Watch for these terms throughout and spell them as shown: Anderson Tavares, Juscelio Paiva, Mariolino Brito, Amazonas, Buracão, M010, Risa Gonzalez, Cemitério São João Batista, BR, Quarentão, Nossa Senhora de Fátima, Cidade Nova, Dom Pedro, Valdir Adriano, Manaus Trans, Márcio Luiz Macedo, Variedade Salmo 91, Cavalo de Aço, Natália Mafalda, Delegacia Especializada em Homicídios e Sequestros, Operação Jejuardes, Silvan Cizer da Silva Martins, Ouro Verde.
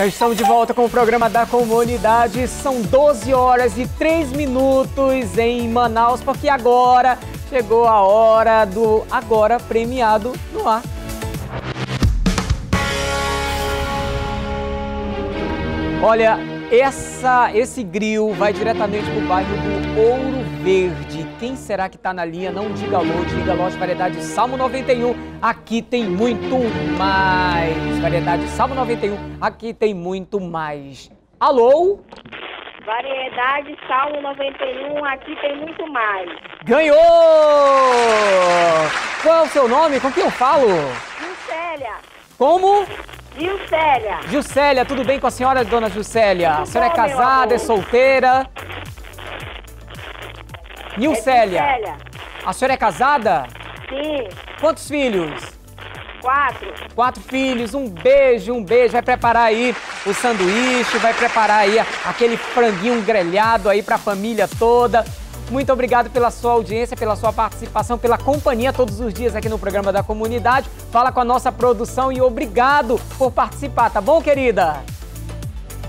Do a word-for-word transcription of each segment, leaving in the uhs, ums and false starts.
Já estamos de volta com o programa da comunidade. São doze horas e três minutos em Manaus, porque agora chegou a hora do Agora Premiado no Ar. Olha, essa, esse grill vai diretamente para o bairro do Ouro Verde. Quem será que está na linha? Não diga alô, diga alô. Variedade Salmo noventa e um, aqui tem muito mais. Variedade Salmo noventa e um, aqui tem muito mais. Alô? Variedade Salmo noventa e um, aqui tem muito mais. Ganhou! Qual é o seu nome? Com quem eu falo? Juscelia. Como? Juscelia. Juscelia, tudo bem com a senhora, dona Juscelia? A senhora é casada, é solteira? Juscelia, é a senhora é casada? Sim. Quantos filhos? Quatro. Quatro filhos, um beijo, um beijo. Vai preparar aí o sanduíche, vai preparar aí aquele franguinho grelhado aí pra família toda. Muito obrigado pela sua audiência, pela sua participação, pela companhia todos os dias aqui no programa da comunidade. Fala com a nossa produção e obrigado por participar, tá bom, querida?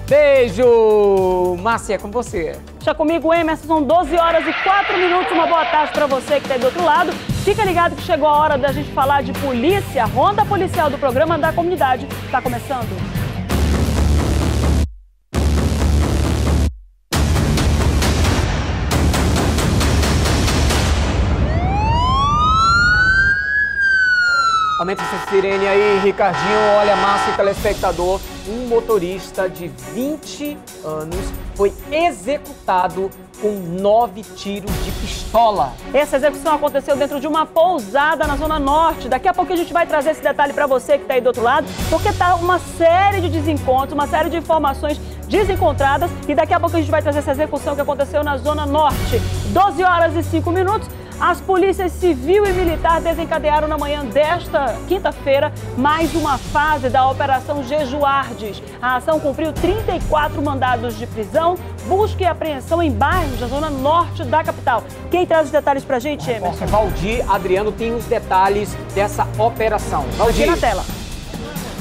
Beijo! Márcia, é com você. Já comigo, Emerson, são doze horas e quatro minutos. Uma boa tarde para você que está aí do outro lado. Fica ligado que chegou a hora da gente falar de polícia. A ronda policial do programa da comunidade está começando. Aumenta essa sirene aí, Ricardinho. Olha, Márcio, telespectador. Um motorista de vinte anos foi executado com nove tiros de pistola. Essa execução aconteceu dentro de uma pousada na Zona Norte. Daqui a pouco a gente vai trazer esse detalhe para você que está aí do outro lado, porque tá uma série de desencontros, uma série de informações desencontradas e daqui a pouco a gente vai trazer essa execução que aconteceu na Zona Norte. doze horas e cinco minutos. As polícias civil e militar desencadearam na manhã desta quinta-feira mais uma fase da Operação Jejuardes. A ação cumpriu trinta e quatro mandados de prisão, busca e apreensão em bairros da zona norte da capital. Quem traz os detalhes pra gente, Emerson? Valdir Adriano tem os detalhes dessa operação. Valdir na tela.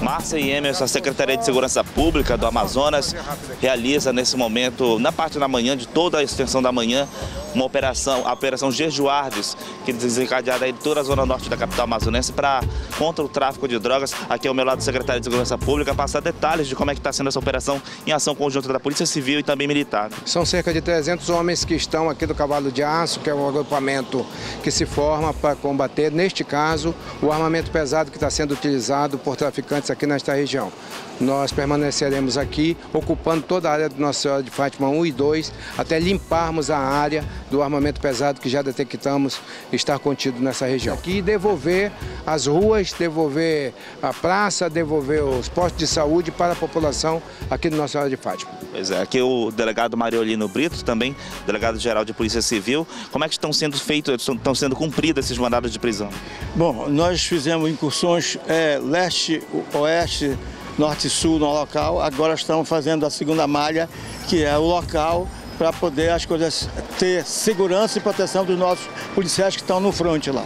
Márcia e Emerson, a Secretaria de Segurança Pública do Amazonas realiza nesse momento, na parte da manhã, de toda a extensão da manhã, uma operação, a Operação Jejuardes, que é desencadeada em toda a zona norte da capital amazonense para contra o tráfico de drogas. Aqui ao meu lado, o secretário de Segurança Pública, passar detalhes de como é que está sendo essa operação em ação conjunta da Polícia Civil e também militar. São cerca de trezentos homens que estão aqui do Cavalo de Aço, que é um agrupamento que se forma para combater, neste caso, o armamento pesado que está sendo utilizado por traficantes aqui nesta região. Nós permaneceremos aqui, ocupando toda a área do Nossa Senhora de Fátima um e dois, até limparmos a área do armamento pesado que já detectamos estar contido nessa região. Aqui devolver as ruas, devolver a praça, devolver os postos de saúde para a população aqui do Nossa Senhora de Fátima. Pois é, aqui o delegado Mariolino Brito, também delegado-geral de Polícia Civil. Como é que estão sendo feitos, estão sendo cumpridos esses mandados de prisão? Bom, nós fizemos incursões é, leste, oeste, norte e sul no local, agora estamos fazendo a segunda malha, que é o local para poder as coisas ter segurança e proteção dos nossos policiais que estão no fronte lá.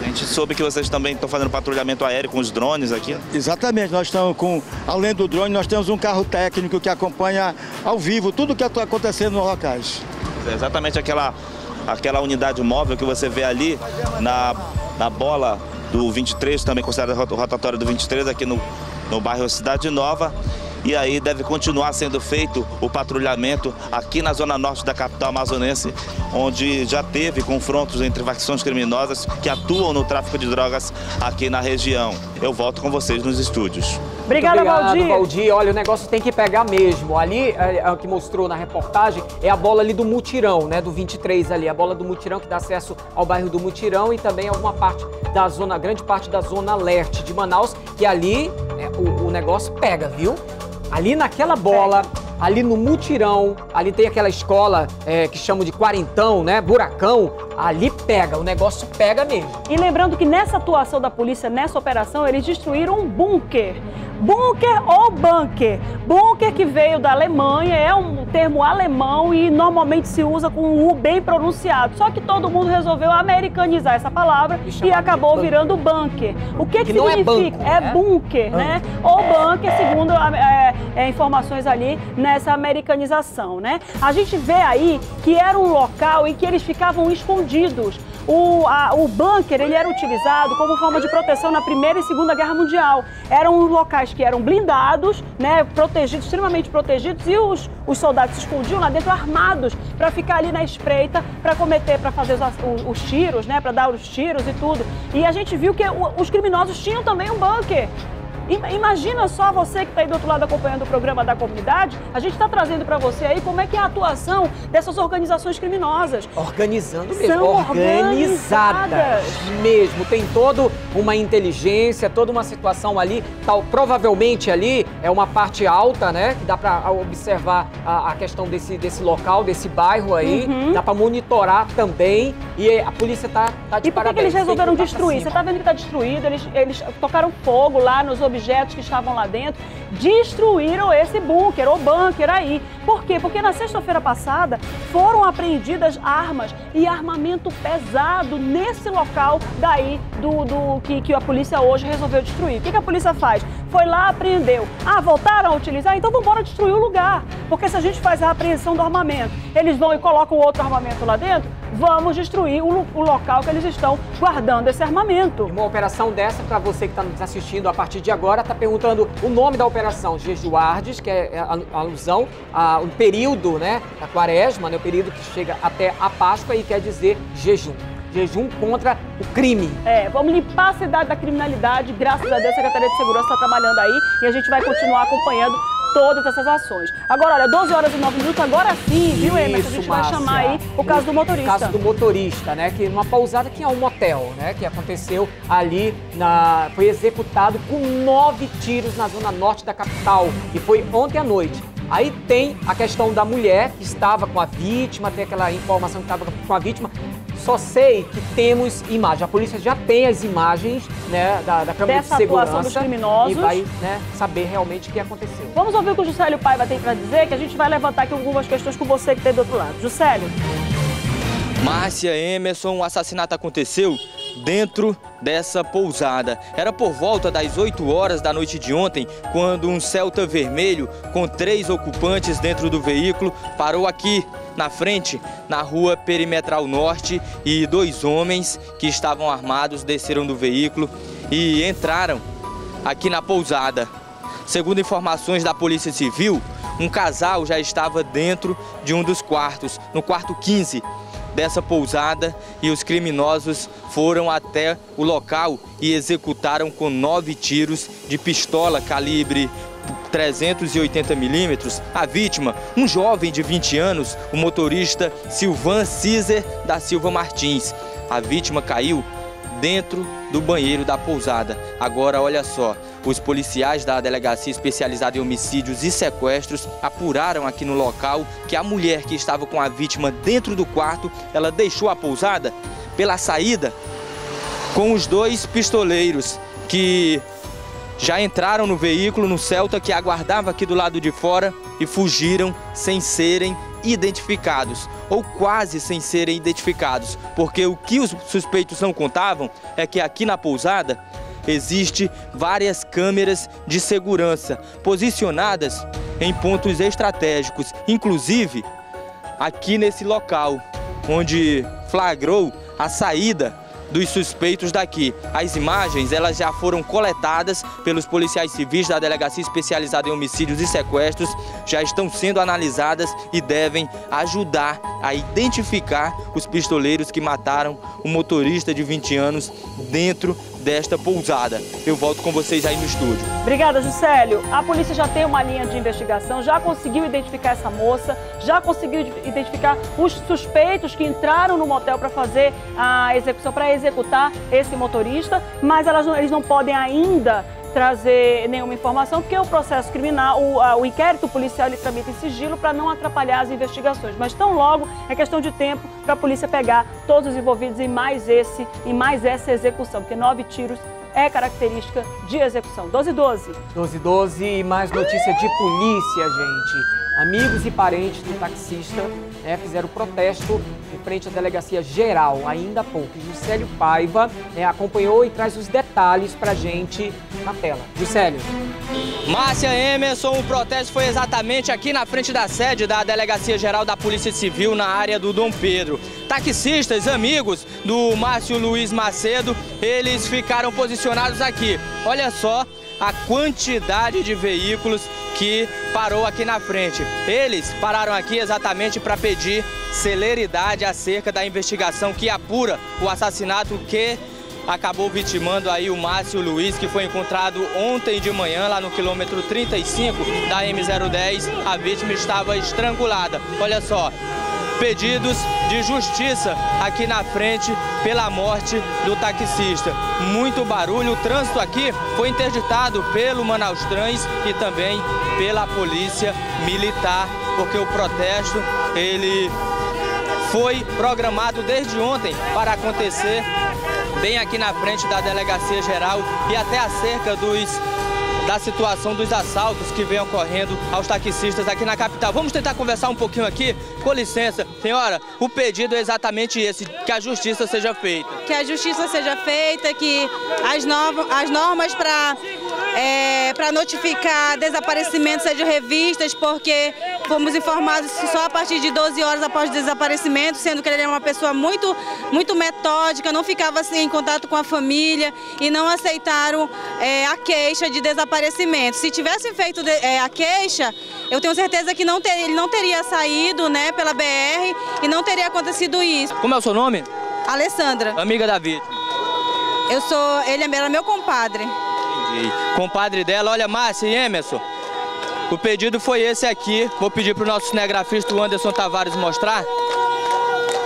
A gente soube que vocês também estão fazendo patrulhamento aéreo com os drones aqui? Exatamente, nós estamos com, além do drone, nós temos um carro técnico que acompanha ao vivo tudo o que está acontecendo nos locais. É exatamente aquela, aquela unidade móvel que você vê ali na, na bola do vinte e três, também considerada o rotatório do vinte e três aqui no no bairro Cidade Nova, e aí deve continuar sendo feito o patrulhamento aqui na zona norte da capital amazonense, onde já teve confrontos entre facções criminosas que atuam no tráfico de drogas aqui na região. Eu volto com vocês nos estúdios. Obrigada, Valdir. Valdir. Olha, o negócio tem que pegar mesmo. Ali, é, é, o que mostrou na reportagem, é a bola ali do Mutirão, né, do vinte e três ali, a bola do Mutirão que dá acesso ao bairro do Mutirão e também alguma parte da zona, grande parte da zona leste de Manaus, que ali né, o, o negócio pega, viu? Ali naquela bola, ali no Mutirão, ali tem aquela escola é, que chamam de Quarentão, né, Buracão, Ali pega, o negócio pega mesmo. E lembrando que nessa atuação da polícia, nessa operação, eles destruíram um bunker. Bunker ou bunker? Bunker, que veio da Alemanha, é um termo alemão e normalmente se usa com um U bem pronunciado. Só que todo mundo resolveu americanizar essa palavra e, e acabou virando bunker. O que, que, que significa? É, banco, é bunker, é, né? Ou bunker, segundo é, é, informações ali nessa americanização, né? A gente vê aí que era um local em que eles ficavam escondidos. O, a, o bunker, ele era utilizado como forma de proteção na Primeira e Segunda Guerra Mundial. Eram locais que eram blindados, né, protegidos, extremamente protegidos, e os, os soldados se escondiam lá dentro armados para ficar ali na espreita, para cometer, para fazer os, os, os tiros, né, para dar os tiros e tudo. E a gente viu que os criminosos tinham também um bunker. Imagina só você que está aí do outro lado acompanhando o programa da comunidade, a gente está trazendo para você aí como é que é a atuação dessas organizações criminosas. Organizando mesmo. São organizadas. organizadas mesmo. Tem toda uma inteligência, toda uma situação ali, tal, provavelmente ali é uma parte alta, né? Que dá para observar a, a questão desse, desse local, desse bairro aí. Uhum. Dá para monitorar também. E a polícia tá, tá de parabéns. E por que, que eles resolveram destruir? Você tá vendo que tá destruído, eles, eles tocaram fogo lá nos objetos. objetos que estavam lá dentro, destruíram esse bunker ou bunker aí. Por quê? Porque na sexta-feira passada foram apreendidas armas e armamento pesado nesse local daí do, do, que, que a polícia hoje resolveu destruir. O que, que a polícia faz? Foi lá, apreendeu. Ah, voltaram a utilizar? Então vamos embora destruir o lugar. Porque se a gente faz a apreensão do armamento, eles vão e colocam outro armamento lá dentro, vamos destruir o, o local que eles estão guardando esse armamento. E uma operação dessa, para você que está nos assistindo a partir de agora, está perguntando o nome da operação Jejuardes, que é a alusão ao período, né, da quaresma, né, o período que chega até a Páscoa e quer dizer jejum. Jejum contra o crime. É, vamos limpar a cidade da criminalidade. Graças a Deus, a Secretaria de Segurança está trabalhando aí e a gente vai continuar acompanhando todas essas ações. Agora, olha, doze horas e nove minutos, agora sim, viu, Emerson? A gente vai Márcia, chamar aí o caso do motorista. O caso do motorista, né? Que numa pousada, que é um motel, né? Que aconteceu ali, na... foi executado com nove tiros na zona norte da capital. E foi ontem à noite. Aí tem a questão da mulher que estava com a vítima, tem aquela informação que estava com a vítima. Só sei que temos imagens. A polícia já tem as imagens, né, da, da câmera de segurança dos criminosos. E vai, né, saber realmente o que aconteceu. Vamos ouvir o que o Juscelio Paiva tem para dizer, que a gente vai levantar aqui algumas questões com você que tem do outro lado. Juscelio. Márcia, Emerson, o assassinato aconteceu dentro dessa pousada. Era por volta das oito horas da noite de ontem, quando um Celta vermelho com três ocupantes dentro do veículo parou aqui na frente, na rua Perimetral Norte, e dois homens que estavam armados desceram do veículo e entraram aqui na pousada. Segundo informações da Polícia Civil, um casal já estava dentro de um dos quartos, no quarto quinze dessa pousada, e os criminosos foram até o local e executaram com nove tiros de pistola calibre trezentos e oitenta milímetros. A vítima, um jovem de vinte anos, o motorista Silvan Cizer da Silva Martins. A vítima caiu dentro do banheiro da pousada. Agora, olha só, os policiais da Delegacia Especializada em Homicídios e Sequestros apuraram aqui no local que a mulher que estava com a vítima dentro do quarto, ela deixou a pousada pela saída com os dois pistoleiros que já entraram no veículo, no Celta, que aguardava aqui do lado de fora, e fugiram sem serem identificados, ou quase sem serem identificados, porque o que os suspeitos não contavam é que aqui na pousada existe várias câmeras de segurança posicionadas em pontos estratégicos, inclusive aqui nesse local, onde flagrou a saída dos suspeitos daqui. As imagens, elas já foram coletadas pelos policiais civis da Delegacia Especializada em Homicídios e Sequestros, já estão sendo analisadas e devem ajudar a identificar os pistoleiros que mataram o motorista de vinte anos dentro desta pousada. Eu volto com vocês aí no estúdio. Obrigada, Juscelio. A polícia já tem uma linha de investigação, já conseguiu identificar essa moça, já conseguiu identificar os suspeitos que entraram no motel para fazer a execução, para executar esse motorista, mas elas não, eles não podem ainda trazer nenhuma informação, porque o processo criminal, o, a, o inquérito policial, ele tramita em sigilo para não atrapalhar as investigações. Mas tão logo é questão de tempo para a polícia pegar todos os envolvidos em mais esse, em mais essa execução, porque nove tiros é característica de execução. doze e doze. doze e doze e mais notícia de polícia, gente. Amigos e parentes do taxista né, fizeram protesto em frente à Delegacia Geral, ainda há pouco. Juscelio Paiva né, acompanhou e traz os detalhes pra gente na tela. Juscelio. Márcia, Emerson, o protesto foi exatamente aqui na frente da sede da Delegacia Geral da Polícia Civil, na área do Dom Pedro. Taxistas, amigos do Márcio Luiz Macedo, eles ficaram posicionados aqui. Olha só a quantidade de veículos que parou aqui na frente. Eles pararam aqui exatamente para pedir celeridade acerca da investigação que apura o assassinato que acabou vitimando aí o Márcio Luiz, que foi encontrado ontem de manhã lá no quilômetro trinta e cinco da M zero dez. A vítima estava estrangulada. Olha só, pedidos de justiça aqui na frente pela morte do taxista. Muito barulho, o trânsito aqui foi interditado pelo Manaus Trans e também pela Polícia Militar, porque o protesto ele foi programado desde ontem para acontecer bem aqui na frente da Delegacia Geral e até acerca dos da situação dos assaltos que vem ocorrendo aos taxistas aqui na capital. Vamos tentar conversar um pouquinho aqui? Com licença, senhora, o pedido é exatamente esse, que a justiça seja feita. Que a justiça seja feita, que as, no... as normas para é, para notificar desaparecimento sejam revistas, porque fomos informados só a partir de doze horas após o desaparecimento, sendo que ele era uma pessoa muito, muito metódica, não ficava assim, em contato com a família e não aceitaram é, a queixa de desaparecimento. Se tivesse feito é, a queixa, eu tenho certeza que não ter, ele não teria saído né, pela B R e não teria acontecido isso. Como é o seu nome? Alessandra. Amiga da vítima. Eu sou, ele é meu compadre. Entendi. Compadre dela, olha, Márcia e Emerson, o pedido foi esse aqui. Vou pedir para o nosso cinegrafista, o Anderson Tavares, mostrar.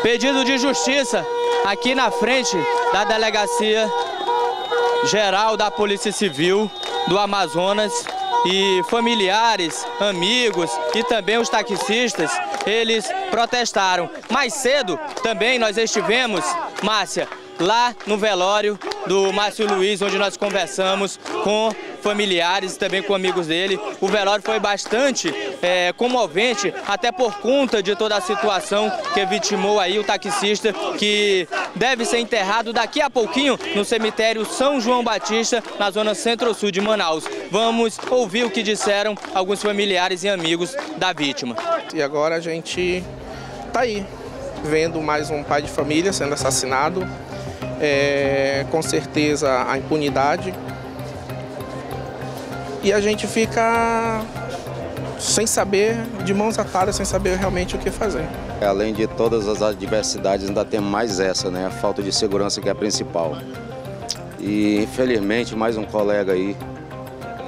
Pedido de justiça aqui na frente da Delegacia Geral da Polícia Civil do Amazonas, e familiares, amigos e também os taxistas, eles protestaram. Mais cedo também nós estivemos, Márcia, lá no velório do Márcio Luiz, onde nós conversamos com familiares e também com amigos dele. O velório foi bastante é, comovente, até por conta de toda a situação que vitimou aí o taxista, que deve ser enterrado daqui a pouquinho no cemitério São João Batista, na zona centro-sul de Manaus. Vamos ouvir o que disseram alguns familiares e amigos da vítima. E agora a gente tá aí, vendo mais um pai de família sendo assassinado. É, com certeza a impunidade. E a gente fica sem saber, de mãos atadas, sem saber realmente o que fazer. Além de todas as adversidades, ainda tem mais essa, né? A falta de segurança que é a principal. E, infelizmente, mais um colega aí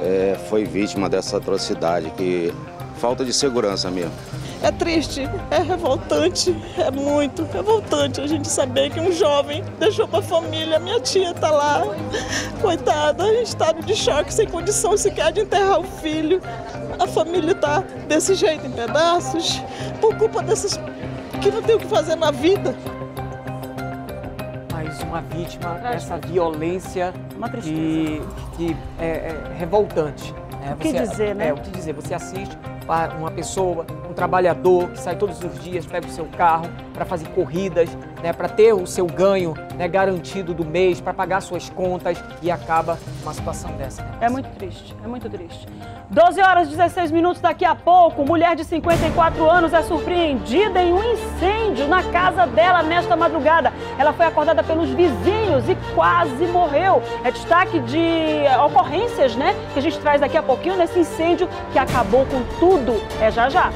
é, foi vítima dessa atrocidade, que falta de segurança mesmo. É triste, é revoltante, é muito revoltante a gente saber que um jovem deixou para a família, minha tia tá lá, coitada, em estado de choque, sem condição sequer de enterrar o filho. A família tá desse jeito, em pedaços, por culpa desses que não tem o que fazer na vida. Mais uma vítima dessa violência que, que é, é revoltante. Né? O que você, dizer, né? É, o que dizer, você assiste para uma pessoa, um trabalhador que sai todos os dias, pega o seu carro para fazer corridas, né, para ter o seu ganho né, garantido do mês, para pagar suas contas e acaba uma situação dessa. Né? É muito triste, é muito triste. doze horas e dezesseis minutos daqui a pouco, mulher de cinquenta e quatro anos é surpreendida em um incêndio na casa dela nesta madrugada. Ela foi acordada pelos vizinhos e quase morreu. É destaque de ocorrências, né, que a gente traz daqui a pouquinho nesse incêndio que acabou com tudo. É já já.